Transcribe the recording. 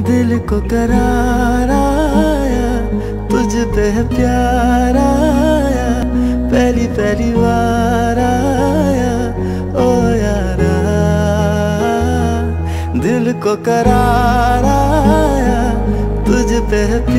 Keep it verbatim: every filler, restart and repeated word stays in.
दिल को करार आया, तुझ पे है प्यार आया, पहली पहली बार आया ओ यारा। दिल को करार आया, तुझ पे है